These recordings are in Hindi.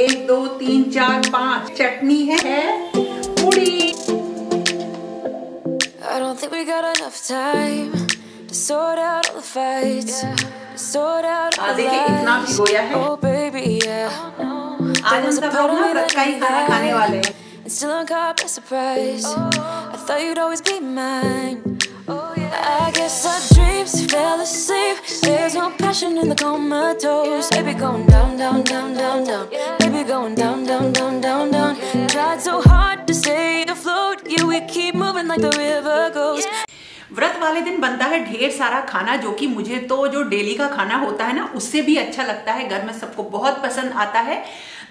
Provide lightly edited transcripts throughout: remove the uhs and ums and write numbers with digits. एक दो तीन चार पाँच चटनी है पूरी। I don't think we got enough time to sort out all the fights, sort out all the lies. Oh baby, yeah. आज हम सब लोग ना रकाई खाना खाने वाले हैं। And still I'm caught by surprise. I thought you'd always be mine. I guess our dreams fell asleep. There's no passion in the comatose. Baby going down, down, down, down, down. Baby going down, down, down, down, down. Tried so hard to stay afloat. Yeah, we keep moving like the river goes. व्रत वाले दिन बनता है ढेर सारा खाना, जो कि मुझे तो जो डेली का खाना होता है ना उससे भी अच्छा लगता है। घर में सबको बहुत पसंद आता है।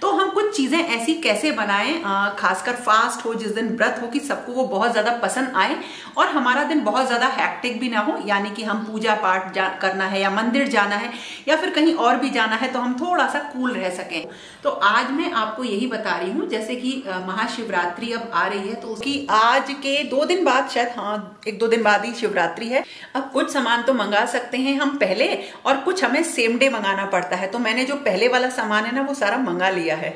तो हम कुछ चीज़ें ऐसी कैसे बनाएं, खासकर फास्ट हो, जिस दिन व्रत हो, कि सबको वो बहुत ज़्यादा पसंद आए और हमारा दिन बहुत ज़्यादा हैक्टिक भी ना हो। यानी कि हम पूजा पाठ करना है या मंदिर जाना है या फिर कहीं और भी जाना है, तो हम थोड़ा सा कूल रह सकें। तो आज मैं आपको यही बता रही हूँ। जैसे कि महाशिवरात्रि अब आ रही है, तो उसकी आज के 2 दिन बाद, शायद हाँ 1-2 दिन बाद शिवरात्रि है। अब कुछ सामान तो मंगा सकते हैं हम पहले, और कुछ हमें सेम डे मंगाना पड़ता है। तो मैंने जो पहले वाला सामान है ना वो सारा मंगा लिया है।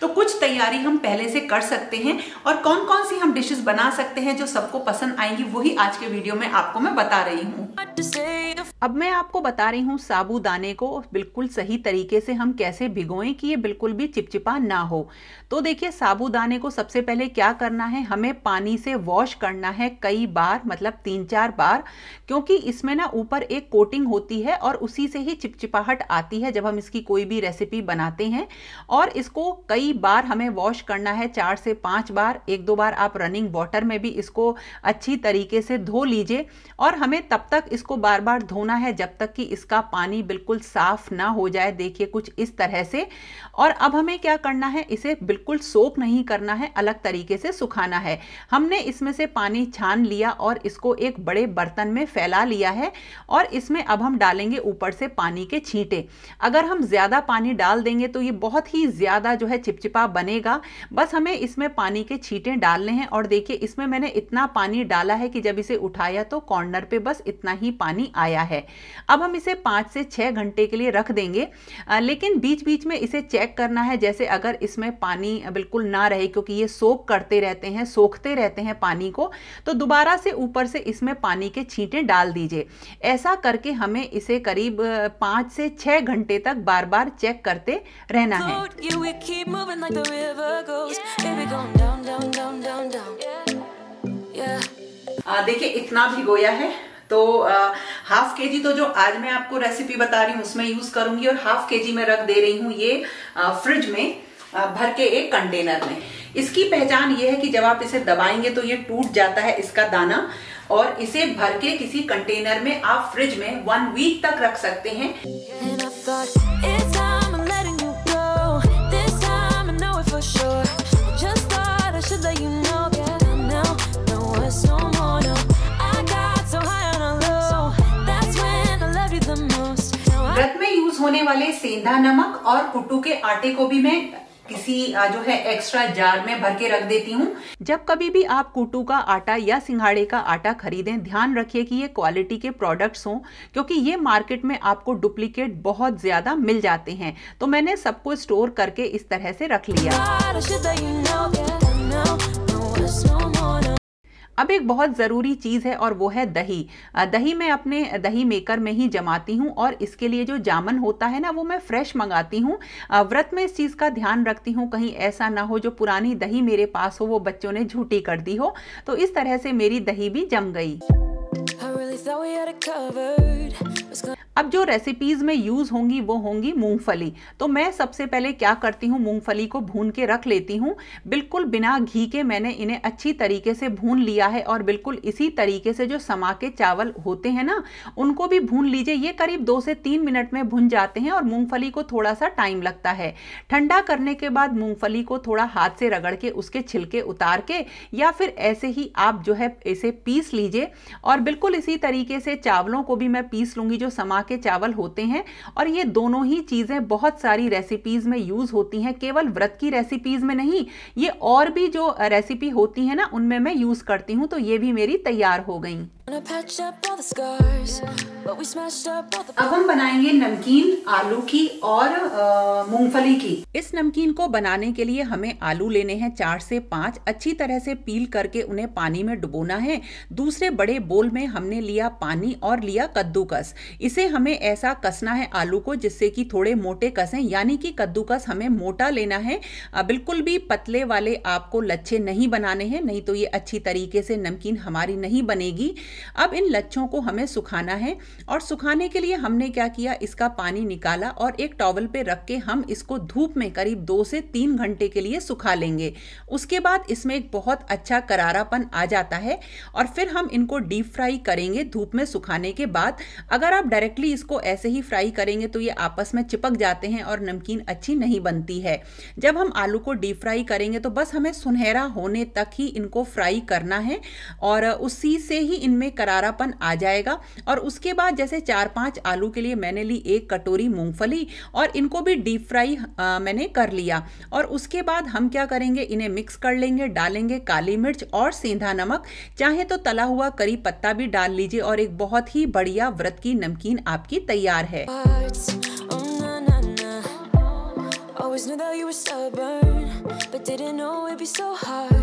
तो कुछ तैयारी हम पहले से कर सकते हैं, और कौन कौन सी हम डिशेस बना सकते हैं जो सबको पसंद आएंगी, वही आज के वीडियो में आपको मैं बता रही हूँ। अब मैं आपको बता रही हूँ साबूदाने को बिल्कुल सही तरीके से हम कैसे भिगोएं कि ये बिल्कुल भी चिपचिपा ना हो। तो देखिए, साबूदाने को सबसे पहले क्या करना है, हमें पानी से वॉश करना है कई बार, मतलब 3-4 बार, क्योंकि इसमें ना ऊपर एक कोटिंग होती है और उसी से ही चिपचिपाहट आती है जब हम इसकी कोई भी रेसिपी बनाते हैं। और इसको कई बार हमें वॉश करना है, 4 से 5 बार। 1-2 बार आप रनिंग वाटर में भी इसको अच्छी तरीके से धो लीजिए, और हमें तब तक इसको बार बार धोना है जब तक कि इसका पानी बिल्कुल साफ ना हो जाए। देखिए कुछ इस तरह से। और अब हमें क्या करना है, इसे बिल्कुल सोक नहीं करना है, अलग तरीके से सुखाना है। हमने इसमें से पानी छान लिया और इसको एक बड़े बर्तन में फैला लिया है, और इसमें अब हम डालेंगे ऊपर से पानी के छींटे। अगर हम ज़्यादा पानी डाल देंगे तो ये बहुत ही ज़्यादा जो है चिपचिपा बनेगा। बस हमें इसमें पानी के छींटे डालने हैं। और देखिए, इसमें मैंने इतना पानी डाला है कि जब इसे उठाया तो कॉर्नर पे बस इतना ही पानी आया है। अब हम इसे 5 से 6 घंटे के लिए रख देंगे, लेकिन बीच बीच में इसे चेक करना है। जैसे अगर इसमें पानी बिल्कुल ना रहे, क्योंकि ये सोख करते रहते हैं, सोखते रहते हैं पानी को, तो दोबारा से ऊपर से इसमें पानी के छींटे डाल दीजिए। ऐसा करके हमें इसे करीब 5 से 6 घंटे तक बार बार चेक करते रहना है। देखिए इतना भिगोया है, तो 1/2 केजी तो जो आज मैं आपको रेसिपी बता रही हूँ उसमें यूज करूंगी, और 1/2 केजी मैं रख दे रही हूँ ये फ्रिज में भर के एक कंटेनर में। इसकी पहचान ये है कि जब आप इसे दबाएंगे तो ये टूट जाता है इसका दाना, और इसे भर के किसी कंटेनर में आप फ्रिज में 1 वीक तक रख सकते हैं। व्रत में यूज होने वाले सेंधा नमक और कुट्टू के आटे को भी मैं किसी जो है एक्स्ट्रा जार में भर के रख देती हूँ। जब कभी भी आप कुट्टू का आटा या सिंघाड़े का आटा खरीदें, ध्यान रखिए कि ये क्वालिटी के प्रोडक्ट्स हों, क्योंकि ये मार्केट में आपको डुप्लीकेट बहुत ज्यादा मिल जाते हैं। तो मैंने सबको स्टोर करके इस तरह से रख लिया। अब एक बहुत ज़रूरी चीज़ है, और वो है दही। दही मैं अपने दही मेकर में ही जमाती हूँ, और इसके लिए जो जामन होता है ना वो मैं फ्रेश मंगाती हूँ। व्रत में इस चीज़ का ध्यान रखती हूँ कहीं ऐसा ना हो जो पुरानी दही मेरे पास हो वो बच्चों ने झूठी कर दी हो। तो इस तरह से मेरी दही भी जम गई। अब जो रेसिपीज़ में यूज़ होंगी वो होंगी मूंगफली। तो मैं सबसे पहले क्या करती हूँ, मूंगफली को भून के रख लेती हूँ। बिल्कुल बिना घी के मैंने इन्हें अच्छी तरीके से भून लिया है, और बिल्कुल इसी तरीके से जो समा के चावल होते हैं ना उनको भी भून लीजिए। ये करीब 2 से 3 मिनट में भुन जाते हैं, और मूंगफली को थोड़ा सा टाइम लगता है। ठंडा करने के बाद मूंगफली को थोड़ा हाथ से रगड़ के उसके छिलके उतार के या फिर ऐसे ही आप जो है इसे पीस लीजिए। और बिल्कुल इसी तरीके से चावलों को भी मैं पीस लूँगी जो समा के चावल होते हैं। और ये दोनों ही चीजें बहुत सारी रेसिपीज में यूज होती हैं, केवल व्रत की रेसिपीज में नहीं, ये और भी जो रेसिपी होती है ना उनमें मैं यूज करती हूँ। तो ये भी मेरी तैयार हो गई। अब हम बनाएंगे नमकीन आलू की और मूंगफली की। इस नमकीन को बनाने के लिए हमें आलू लेने हैं 4 से 5, अच्छी तरह से पील करके उन्हें पानी में डुबोना है। दूसरे बड़े बोल में हमने लिया पानी और लिया कद्दूकस। इसे हमें ऐसा कसना है आलू को जिससे कि थोड़े मोटे कसें, यानी कि कद्दूकस हमें मोटा लेना है, बिल्कुल भी पतले वाले आपको लच्छे नहीं बनाने हैं, नहीं तो ये अच्छी तरीके से नमकीन हमारी नहीं बनेगी। अब इन लच्छों को हमें सुखाना है और सुखाने के लिए हमने क्या किया, इसका पानी निकाला और एक टॉवल पे रख के हम इसको धूप में करीब 2 से 3 घंटे के लिए सुखा लेंगे। उसके बाद इसमें एक बहुत अच्छा करारापन आ जाता है और फिर हम इनको डीप फ्राई करेंगे धूप में सुखाने के बाद। अगर आप डायरेक्टली इसको ऐसे ही फ्राई करेंगे तो ये आपस में चिपक जाते हैं और नमकीन अच्छी नहीं बनती है। जब हम आलू को डीप फ्राई करेंगे तो बस हमें सुनहरा होने तक ही इनको फ्राई करना है और उसी से ही इनमें करारापन आ जाएगा। और उसके बाद जैसे 4-5 आलू के लिए मैंने ली 1 कटोरी मूंगफली और इनको भी डीप फ्राई मैंने कर लिया। और उसके बाद हम क्या करेंगे, इन्हें मिक्स कर लेंगे, डालेंगे काली मिर्च और सेंधा नमक, चाहे तो तला हुआ करी पत्ता भी डाल लीजिए और एक बहुत ही बढ़िया व्रत की नमकीन आपकी तैयार है।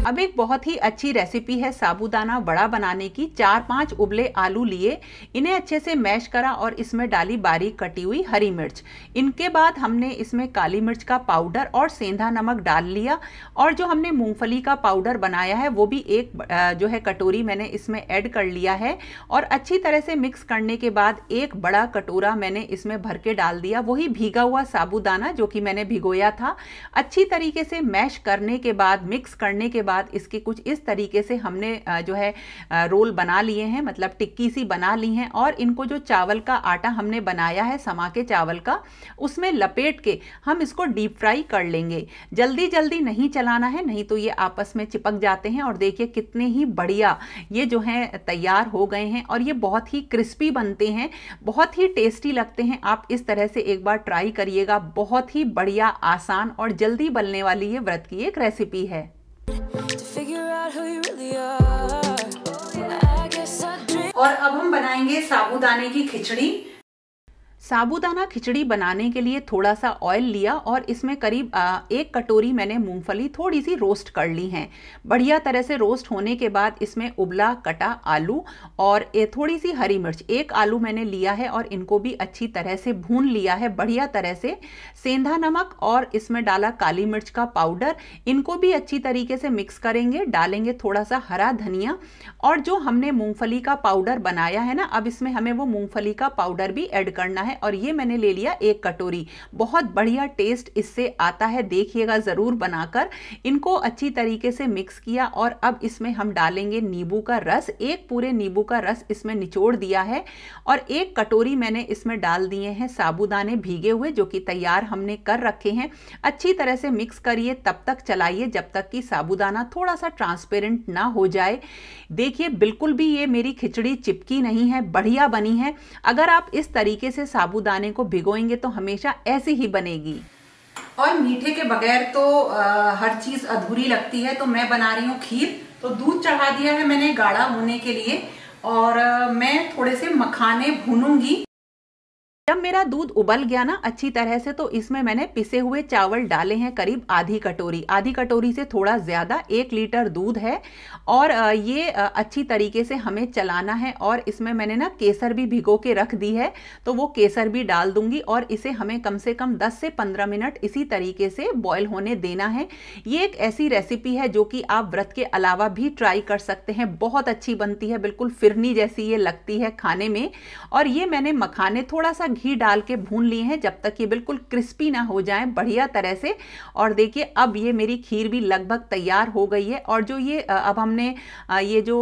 अब एक बहुत ही अच्छी रेसिपी है साबूदाना बड़ा बनाने की। 4-5 उबले आलू लिए, इन्हें अच्छे से मैश करा और इसमें डाली बारीक कटी हुई हरी मिर्च। इनके बाद हमने इसमें काली मिर्च का पाउडर और सेंधा नमक डाल लिया और जो हमने मूंगफली का पाउडर बनाया है वो भी एक जो है कटोरी मैंने इसमें ऐड कर लिया है। और अच्छी तरह से मिक्स करने के बाद एक बड़ा कटोरा मैंने इसमें भर के डाल दिया, वही भीगा हुआ साबूदाना जो कि मैंने भिगोया था। अच्छी तरीके से मैश करने के बाद, मिक्स करने के बाद इसके कुछ इस तरीके से हमने जो है रोल बना लिए हैं, मतलब टिक्की सी बना ली हैं। और इनको जो चावल का आटा हमने बनाया है समा के चावल का, उसमें लपेट के हम इसको डीप फ्राई कर लेंगे। जल्दी जल्दी नहीं चलाना है, नहीं तो ये आपस में चिपक जाते हैं। और देखिए कितने ही बढ़िया ये जो है तैयार हो गए हैं और ये बहुत ही क्रिस्पी बनते हैं, बहुत ही टेस्टी लगते हैं। आप इस तरह से एक बार ट्राई करिएगा, बहुत ही बढ़िया, आसान और जल्दी बनने वाली ये व्रत की एक रेसिपी है। और अब हम बनाएंगे साबूदाने की खिचड़ी। साबूदाना खिचड़ी बनाने के लिए थोड़ा सा ऑयल लिया और इसमें करीब 1 कटोरी मैंने मूंगफली थोड़ी सी रोस्ट कर ली है। बढ़िया तरह से रोस्ट होने के बाद इसमें उबला कटा आलू और थोड़ी सी हरी मिर्च, 1 आलू मैंने लिया है और इनको भी अच्छी तरह से भून लिया है बढ़िया तरह से। सेंधा नमक और इसमें डाला काली मिर्च का पाउडर, इनको भी अच्छी तरीके से मिक्स करेंगे। डालेंगे थोड़ा सा हरा धनिया और जो हमने मूँगफली का पाउडर बनाया है ना, अब इसमें हमें वो मूँगफली का पाउडर भी ऐड करना है। और ये मैंने ले लिया 1 कटोरी। बहुत बढ़िया टेस्ट इससे आता है, देखिएगा जरूर बनाकर। इनको अच्छी तरीके से मिक्स किया और अब इसमें हम डालेंगे नींबू का रस। 1 पूरे नींबू का रस इसमें निचोड़ दिया है और 1 कटोरी मैंने इसमें डाल दिए हैं साबूदाने भीगे हुए जो कि तैयार हमने कर रखे हैं। अच्छी तरह से मिक्स करिए, तब तक चलाइए जब तक कि साबूदाना थोड़ा सा ट्रांसपेरेंट ना हो जाए। देखिए बिल्कुल भी ये मेरी खिचड़ी चिपकी नहीं है, बढ़िया बनी है। अगर आप इस तरीके से साबूदाने को भिगोएंगे तो हमेशा ऐसे ही बनेगी। और मीठे के बगैर तो हर चीज अधूरी लगती है। तो मैं बना रही हूँ खीर, तो दूध चढ़ा दिया है मैंने गाढ़ा होने के लिए और मैं थोड़े से मखाने भूनूंगी। जब मेरा दूध उबल गया ना अच्छी तरह से, तो इसमें मैंने पिसे हुए चावल डाले हैं करीब आधी कटोरी से थोड़ा ज़्यादा। 1 लीटर दूध है और ये अच्छी तरीके से हमें चलाना है। और इसमें मैंने ना केसर भी भिगो के रख दी है तो वो केसर भी डाल दूंगी और इसे हमें कम से कम 10 से 15 मिनट इसी तरीके से बॉयल होने देना है। ये एक ऐसी रेसिपी है जो कि आप व्रत के अलावा भी ट्राई कर सकते हैं, बहुत अच्छी बनती है, बिल्कुल फिरनी जैसी ये लगती है खाने में। और ये मैंने मखाने थोड़ा सा घी डाल के भून लिए हैं जब तक ये बिल्कुल क्रिस्पी ना हो जाए बढ़िया तरह से। और देखिए अब ये मेरी खीर भी लगभग तैयार हो गई है। और जो ये अब हमने ये जो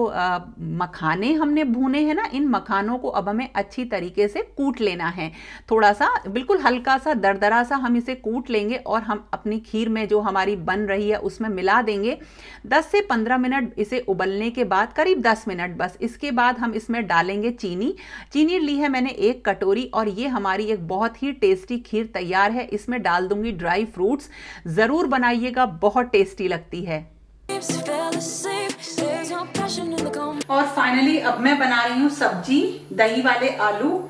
मखाने हमने भूने हैं ना, इन मखानों को अब हमें अच्छी तरीके से कूट लेना है, थोड़ा सा बिल्कुल हल्का सा दरदरा सा हम इसे कूट लेंगे और हम अपनी खीर में जो हमारी बन रही है उसमें मिला देंगे। 10 से 15 मिनट इसे उबलने के बाद, करीब 10 मिनट बस। इसके बाद हम इसमें डालेंगे चीनी। चीनी ली है मैंने 1 कटोरी और ये हमारी एक बहुत ही टेस्टी खीर तैयार है। इसमें डाल दूंगी ड्राई फ्रूट्स, जरूर बनाइएगा, बहुत टेस्टी लगती है। और फाइनली अब मैं बना रही हूँ सब्जी, दही वाले आलू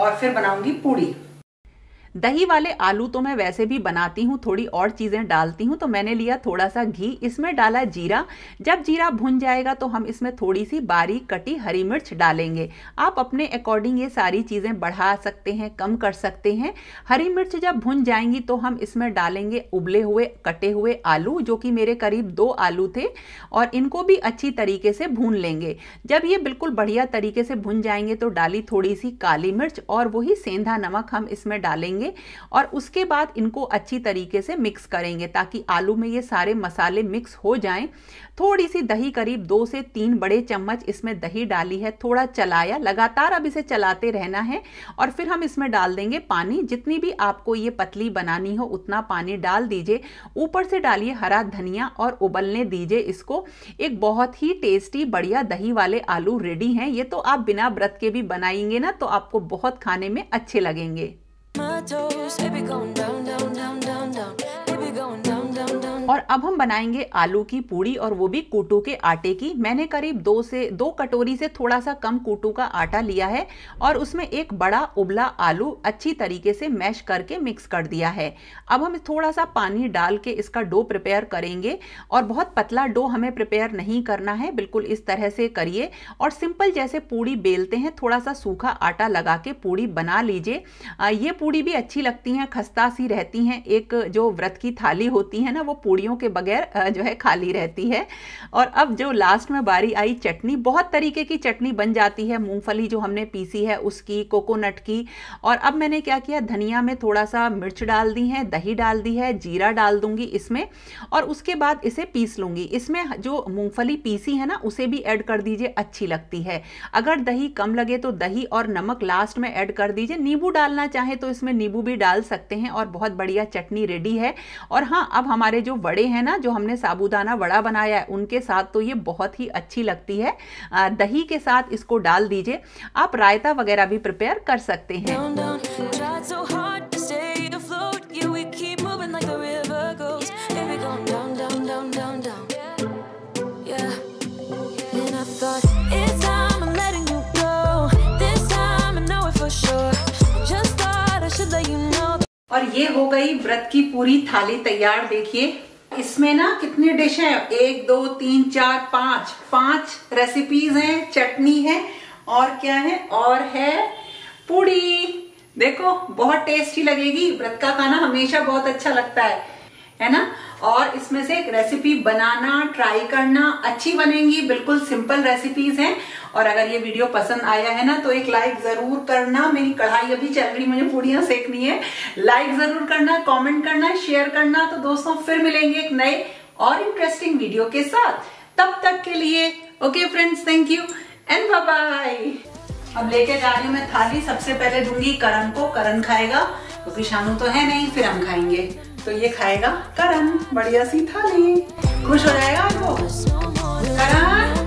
और फिर बनाऊंगी पूरी। दही वाले आलू तो मैं वैसे भी बनाती हूँ, थोड़ी और चीज़ें डालती हूँ। तो मैंने लिया थोड़ा सा घी, इसमें डाला जीरा। जब जीरा भुन जाएगा तो हम इसमें थोड़ी सी बारीक कटी हरी मिर्च डालेंगे। आप अपने अकॉर्डिंग ये सारी चीज़ें बढ़ा सकते हैं, कम कर सकते हैं। हरी मिर्च जब भुन जाएंगी तो हम इसमें डालेंगे उबले हुए कटे हुए आलू, जो कि मेरे करीब 2 आलू थे, और इनको भी अच्छी तरीके से भून लेंगे। जब ये बिल्कुल बढ़िया तरीके से भुन जाएंगे तो डाली थोड़ी सी काली मिर्च और वही सेंधा नमक हम इसमें डालेंगे और उसके बाद इनको अच्छी तरीके से मिक्स करेंगे ताकि आलू में ये सारे मसाले मिक्स हो जाएं। थोड़ी सी दही, करीब 2 से 3 बड़े चम्मच इसमें दही डाली है, थोड़ा चलाया, लगातार अब इसे चलाते रहना है। और फिर हम इसमें डाल देंगे पानी, जितनी भी आपको ये पतली बनानी हो उतना पानी डाल दीजिए। ऊपर से डालिए हरा धनिया और उबलने दीजिए इसको। एक बहुत ही टेस्टी बढ़िया दही वाले आलू रेडी हैं। ये तो आप बिना व्रत के भी बनाएंगे ना तो आपको बहुत खाने में अच्छे लगेंगे। और अब हम बनाएंगे आलू की पूड़ी, और वो भी कूटू के आटे की। मैंने करीब 2 कटोरी से थोड़ा सा कम कूटू का आटा लिया है और उसमें एक बड़ा उबला आलू अच्छी तरीके से मैश करके मिक्स कर दिया है। अब हम थोड़ा सा पानी डाल के इसका डो प्रिपेयर करेंगे, और बहुत पतला डो हमें प्रिपेयर नहीं करना है, बिल्कुल इस तरह से करिए। और सिंपल जैसे पूड़ी बेलते हैं, थोड़ा सा सूखा आटा लगा के पूड़ी बना लीजिए। ये पूड़ी भी अच्छी लगती हैं, खस्ता सी रहती हैं। एक जो व्रत की थाली होती है ना, वो पूड़ियों के बगैर जो है खाली रहती है। और अब जो लास्ट में बारी आई चटनी, बहुत तरीके की चटनी बन जाती है। मूंगफली जो हमने पीसी है उसकी, कोकोनट की। और अब मैंने क्या किया, धनिया में थोड़ा सा मिर्च डाल दी है, दही डाल दी है, जीरा डाल दूंगी इसमें, और उसके बाद इसे पीस लूँगी। इसमें जो मूंगफली पीसी है ना उसे भी ऐड कर दीजिए, अच्छी लगती है। अगर दही कम लगे तो दही और नमक लास्ट में ऐड कर दीजिए। नींबू डालना चाहे तो इसमें नींबू भी डाल सकते हैं, और बहुत बढ़िया चटनी रेडी है। और हाँ, अब हमारे जो वड़े हैं ना, जो हमने साबूदाना वड़ा बनाया है, उनके साथ तो ये बहुत ही अच्छी लगती है। दही के साथ इसको डाल दीजिए। आप रायता वगैरह भी प्रिपेयर कर सकते हैं। और ये हो गई व्रत की पूरी थाली तैयार। देखिए इसमें ना कितनी डिश हैं, 1 2 3 4 5 रेसिपीज हैं, चटनी है और क्या है, और है पूड़ी। देखो बहुत टेस्टी लगेगी। व्रत का खाना हमेशा बहुत अच्छा लगता है ना। और इसमें से एक रेसिपी बनाना ट्राई करना, अच्छी बनेंगी, बिल्कुल सिंपल रेसिपीज हैं। और अगर ये वीडियो पसंद आया है ना तो एक लाइक जरूर करना। मेरी कढ़ाई अभी चल रही, मुझे पूड़ियां सेकनी है। लाइक जरूर करना, कमेंट करना, शेयर करना। तो दोस्तों फिर मिलेंगे एक नए और इंटरेस्टिंग वीडियो के साथ। तब तक के लिए okay friends, thank you and bye bye. अब लेके जा रही हूँ मैं थाली। सबसे पहले दूंगी करण को, करण खाएगा क्योंकि शानू तो है नहीं, फिर हम खाएंगे। तो ये खाएगा करण, बढ़िया सी थाली, खुश हो जाएगा वो। करण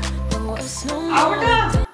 आओ बेटा।